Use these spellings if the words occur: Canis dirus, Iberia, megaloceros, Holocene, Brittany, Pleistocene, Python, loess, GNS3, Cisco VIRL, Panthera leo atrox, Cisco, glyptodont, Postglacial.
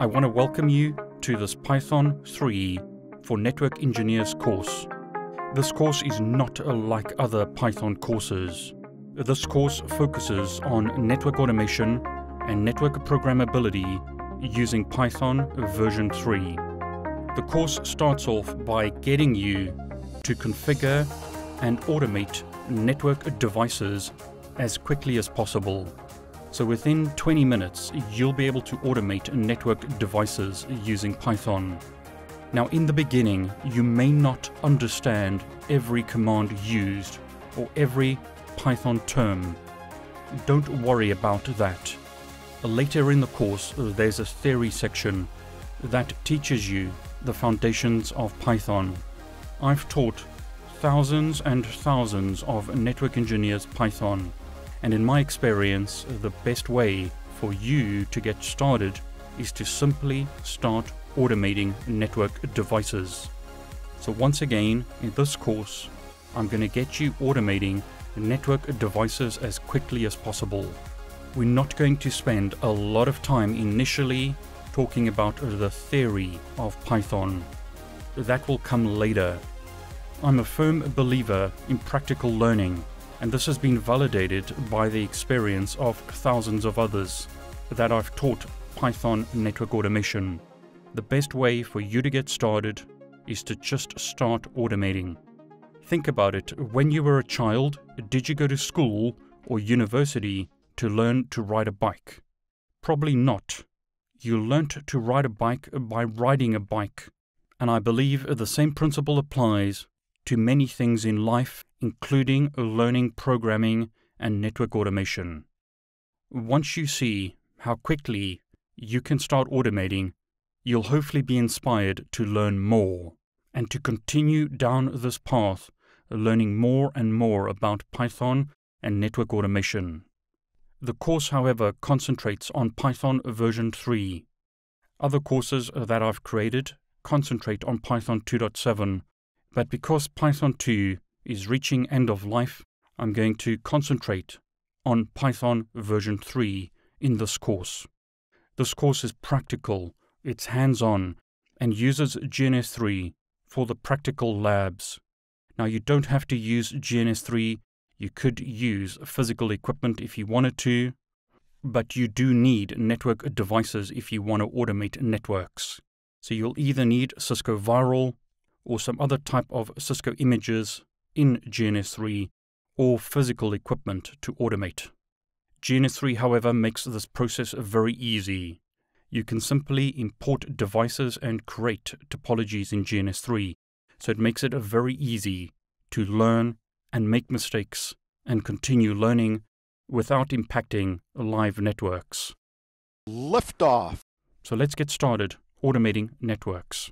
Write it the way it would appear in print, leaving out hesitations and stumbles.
I want to welcome you to this Python 3E for Network Engineers course. This course is not like other Python courses. This course focuses on network automation and network programmability using Python version 3. The course starts off by getting you to configure and automate network devices as quickly as possible. So within 20 minutes, you'll be able to automate network devices using Python. Now in the beginning, you may not understand every command used or every Python term. Don't worry about that. Later in the course, there's a theory section that teaches you the foundations of Python. I've taught thousands and thousands of network engineers Python. And in my experience, the best way for you to get started is to simply start automating network devices. So once again, in this course, I'm going to get you automating network devices as quickly as possible. We're not going to spend a lot of time initially talking about the theory of Python. That will come later. I'm a firm believer in practical learning. And this has been validated by the experience of thousands of others that I've taught Python network automation. The best way for you to get started is to just start automating. Think about it. When you were a child, did you go to school or university to learn to ride a bike? Probably not. You learnt to ride a bike by riding a bike. And I believe the same principle applies to many things in life, including learning programming and network automation. Once you see how quickly you can start automating, you'll hopefully be inspired to learn more and to continue down this path, learning more and more about Python and network automation. The course, however, concentrates on Python version 3. Other courses that I've created concentrate on Python 2.7, but because Python 2 is reaching end of life, I'm going to concentrate on Python version 3 in this course. This course is practical, it's hands-on, and uses GNS3 for the practical labs. Now you don't have to use GNS3, you could use physical equipment if you wanted to, but you do need network devices if you want to automate networks. So you'll either need Cisco VIRL, or some other type of Cisco images in GNS3, or physical equipment to automate. GNS3, however, makes this process very easy. You can simply import devices and create topologies in GNS3, so it makes it very easy to learn and make mistakes and continue learning without impacting live networks. Liftoff! So let's get started automating networks.